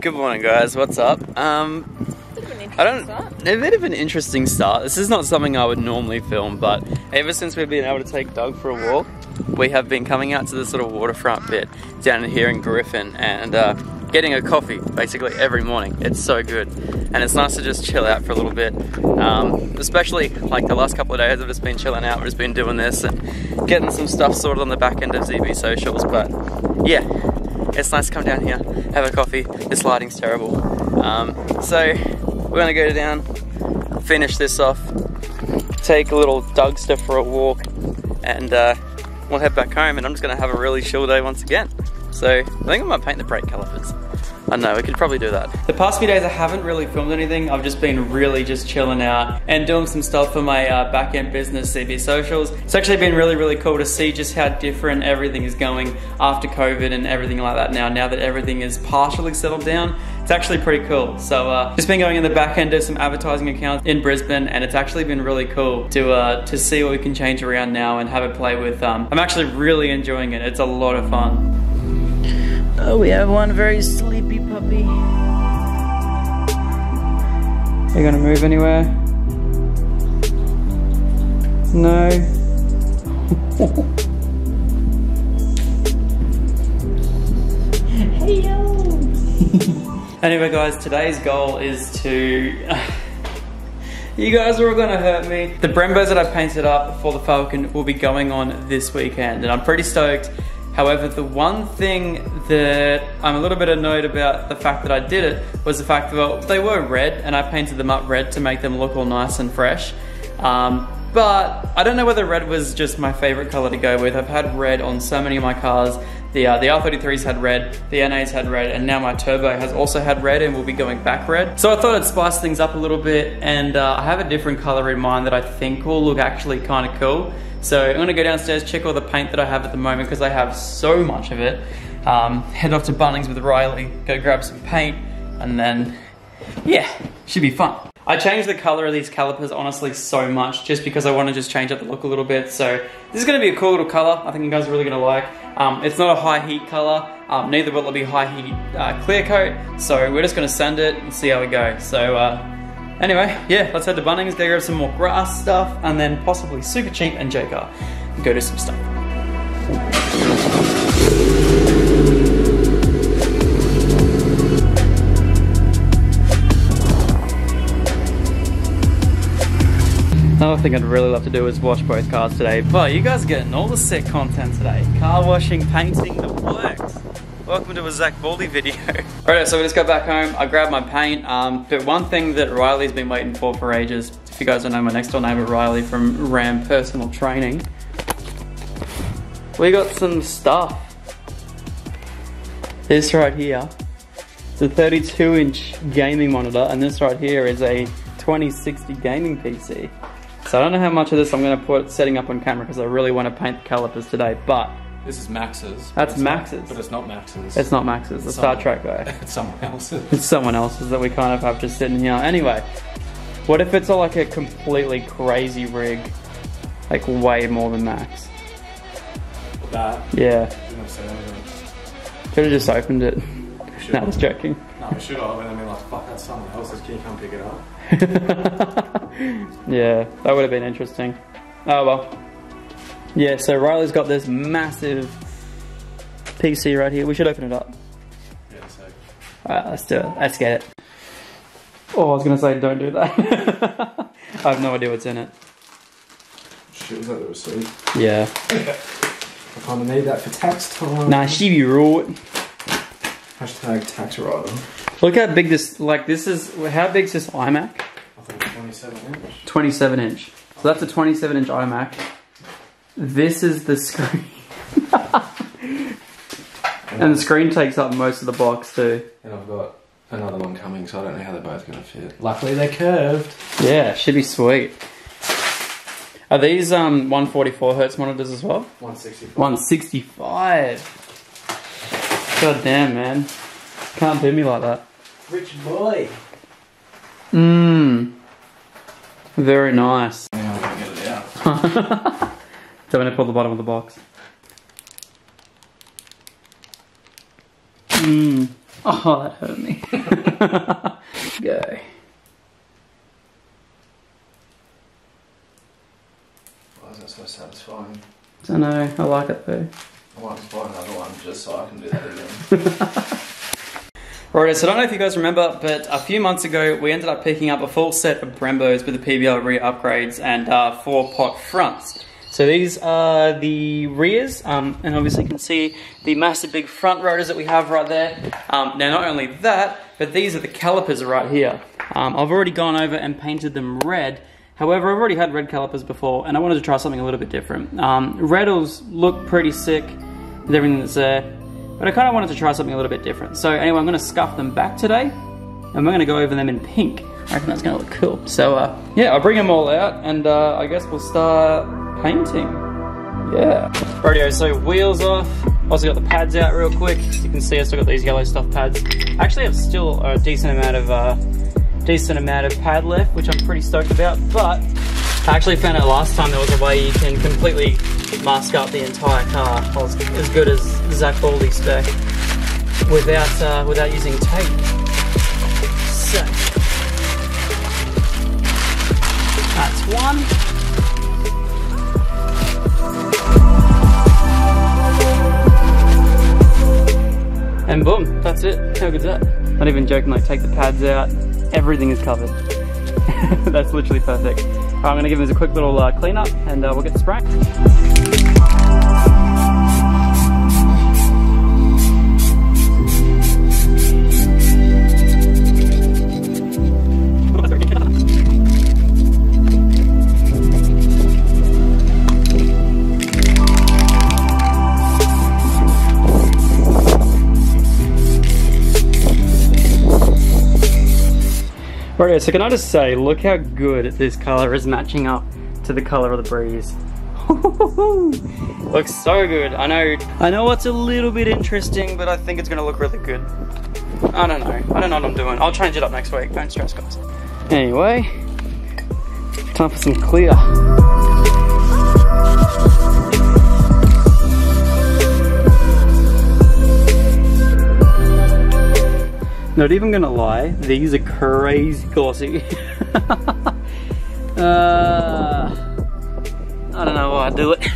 Good morning, guys. What's up? A bit of an interesting start. This is not something I would normally film, but ever since we've been able to take Doug for a walk, we have been coming out to this little waterfront bit down here in Griffin and getting a coffee basically every morning. It's so good, and it's nice to just chill out for a little bit, especially like the last couple of days I've just been chilling out. We've just been doing this and getting some stuff sorted on the back end of ZB Socials, but yeah, it's nice to come down here, have a coffee. This lighting's terrible, so we're gonna go down, finish this off, take a little Dougster for a walk, and we'll head back home, and I'm just gonna have a really chill day once again. So I think I might paint the brake calipers. I know, we could probably do that. The past few days I haven't really filmed anything. I've just been really just chilling out and doing some stuff for my back-end business, CB Socials. It's actually been really cool to see just how different everything is going after COVID and everything like that now that everything is partially settled down. It's actually pretty cool. So just been going in the back end of some advertising accounts in Brisbane, and it's actually been really cool to see what we can change around now and have a play with. I'm actually really enjoying it. It's a lot of fun. Oh, we have one very sleepy puppy. Are you gonna move anywhere? No. Heyo. Anyway, guys, today's goal is to. You guys are all gonna hurt me. The Brembos that I painted up for the Falcon will be going on this weekend, and I'm pretty stoked. However, the one thing that I'm a little bit annoyed about the fact that I did it was the fact that, well, they were red and I painted them up red to make them look all nice and fresh. But I don't know whether red was just my favorite color to go with. I've had red on so many of my cars. The R33s had red, the NAs had red, and now my turbo has also had red and will be going back red. So I thought I'd spice things up a little bit, and I have a different color in mind that I think will look actually kind of cool. So I'm gonna go downstairs, check all the paint that I have at the moment because I have so much of it. Head off to Bunnings with Riley, go grab some paint, and then, yeah, should be fun. I changed the color of these calipers honestly so much just because I want to just change up the look a little bit. So this is going to be a cool little color. I think you guys are really going to like. It's not a high heat color, neither will it be high heat clear coat. So we're just going to sand it and see how we go. So anyway, yeah, let's head to Bunnings, go grab some more grass stuff, and then possibly super cheap and J-car. Go do some stuff. Another thing I'd really love to do is wash both cars today, but you guys are getting all the sick content today. Car washing, painting, the works. Welcome to a Zach Baldy video. Alright, so we just got back home, I grabbed my paint, but one thing that Riley's been waiting for ages, if you guys don't know my next door neighbour Riley from Ram Personal Training, we got some stuff. This right here, it's a 32-inch gaming monitor, and this right here is a 2060 gaming PC. So I don't know how much of this I'm going to put setting up on camera because I really want to paint the calipers today, but... This is Max's. That's Max's. Not, but it's not Max's. It's not Max's, the Star Trek guy. It's someone else's. It's someone else's that we kind of have just sitting here. Anyway, what if it's like a completely crazy rig, like way more than Max? That? Yeah. Could have just opened it. No, I was joking. No, we should have, and then we're like, fuck, that's someone else's, can you come pick it up? Yeah, that would have been interesting. Oh well. Yeah, so Riley's got this massive PC right here. We should open it up. Yeah, so. Alright, let's do it. Let's get it. Oh, I was going to say, don't do that. I have no idea what's in it. Shit, was that the receipt? Yeah. I kind of need that for tax time. Nah, she be raw. Hashtag tax writer. Look how big this, like this is, how big is this iMac? I think it's 27 inch. 27 inch. So that's a 27 inch iMac. This is the screen. And the screen takes up most of the box too. And I've got another one coming, so I don't know how they're both going to fit. Luckily they're curved. Yeah, should be sweet. Are these 144 hertz monitors as well? 165. 165. God damn, man. Can't do me like that. Rich boy. Mmm. Very nice. Now I'm gonna get it out. So I'm gonna pull the bottom of the box. Mmm. Oh, that hurt me. Go. Why is that so satisfying? I don't know, I like it though. I might just buy another one just so I can do that again. Righto, so I don't know if you guys remember, but a few months ago we ended up picking up a full set of Brembos with the PBR rear upgrades and 4-pot fronts. So these are the rears, and obviously you can see the massive big front rotors that we have right there. Now not only that, but these are the calipers right here. I've already gone over and painted them red. However, I've already had red calipers before, and I wanted to try something a little bit different. Red'll look pretty sick with everything that's there, but I kind of wanted to try something a little bit different. So anyway, I'm going to scuff them back today, and we're going to go over them in pink. I reckon that's going to look cool. So yeah, I'll bring them all out, and I guess we'll start painting. Yeah. Rightio, so wheels off. Also got the pads out real quick. As you can see, I still got these yellow stuff pads. I actually have still a decent amount of pad left, which I'm pretty stoked about, but I actually found out last time there was a way you can completely mask up the entire car as good as Zach Baldy spec without, without using tape. So, that's one. And boom, that's it. How good's that? Not even joking, like take the pads out. Everything is covered. That's literally perfect. Right, I'm gonna give this a quick little cleanup, and we'll get spraying. Righto, so can I just say, look how good this colour is matching up to the colour of the breeze. Looks so good. I know what's a little bit interesting, but I think it's going to look really good. I don't know what I'm doing. I'll change it up next week. Don't stress, guys. Anyway, time for some clear. Not even gonna lie, these are crazy glossy. I don't know why I do it.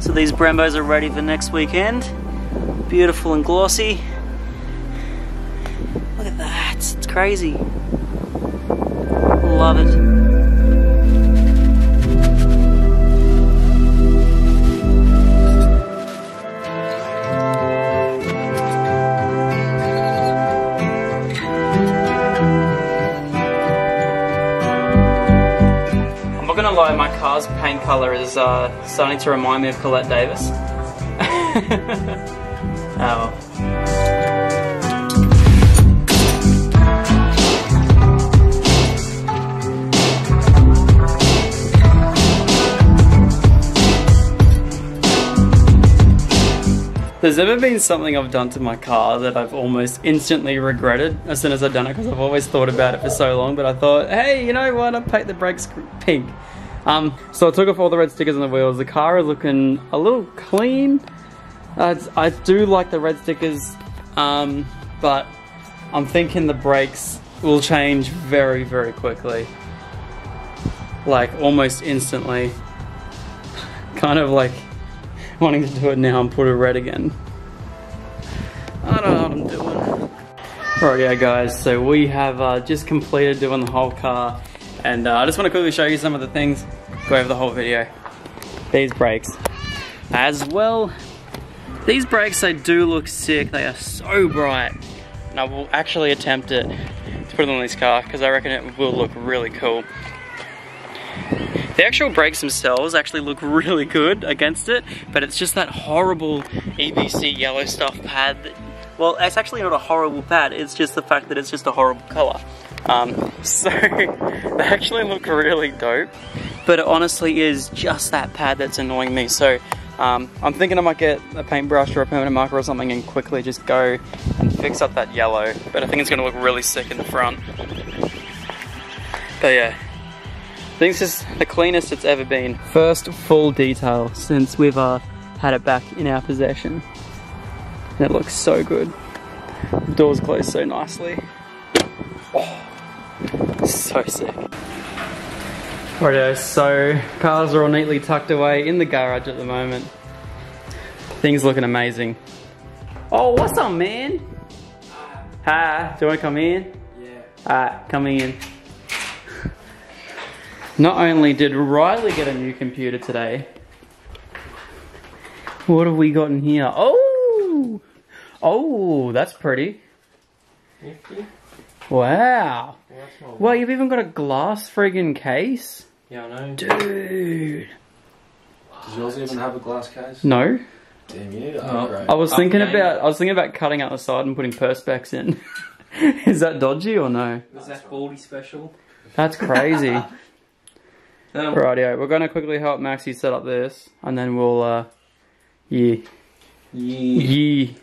So these Brembos are ready for next weekend. Beautiful and glossy. Look at that, it's crazy. Love it. My car's paint colour is starting to remind me of Colette Davis. Oh. There's ever been something I've done to my car that I've almost instantly regretted as soon as I've done it, because I've always thought about it for so long, but I thought, hey, you know, why not paint the brakes pink? So I took off all the red stickers on the wheels. The car is looking a little clean. I do like the red stickers, but I'm thinking the brakes will change very, very quickly. Like, almost instantly. Kind of like wanting to do it now and put it red again. I don't know what I'm doing. Rightio guys, so we have just completed doing the whole car. And I just want to quickly show you some of the things, go over the whole video. These brakes. As well, these brakes, they do look sick. They are so bright. And I will actually attempt it to put it on this car, because I reckon it will look really cool. The actual brakes themselves actually look really good against it, but it's just that horrible EBC yellow stuff pad. That, well, it's actually not a horrible pad, it's just the fact that it's just a horrible colour. So they actually look really dope, but it honestly is just that pad that's annoying me. So I'm thinking I might get a paintbrush or a permanent marker or something and quickly just go and fix up that yellow, but I think it's going to look really sick in the front. But yeah, I think this is the cleanest it's ever been. First full detail since we've had it back in our possession, and it looks so good. doors close so nicely. Oh, so sick. Alright, so cars are all neatly tucked away in the garage at the moment. Things looking amazing. Oh, what's up, man? Hi, do you want to come in? Yeah. Alright, coming in. Not only did Riley get a new computer today, what have we got in here? Oh! Oh, that's pretty. 50. Wow. Well, that's well, you've even got a glass friggin' case? Yeah, I know. Dude. Does yours even have a glass case? No. Damn you. Oh, I was thinking about cutting out the side and putting perspex in. Is that dodgy or no? Is that Baldy special? That's crazy. Rightio, we're going to quickly help Maxie set up this, and then we'll, yeah.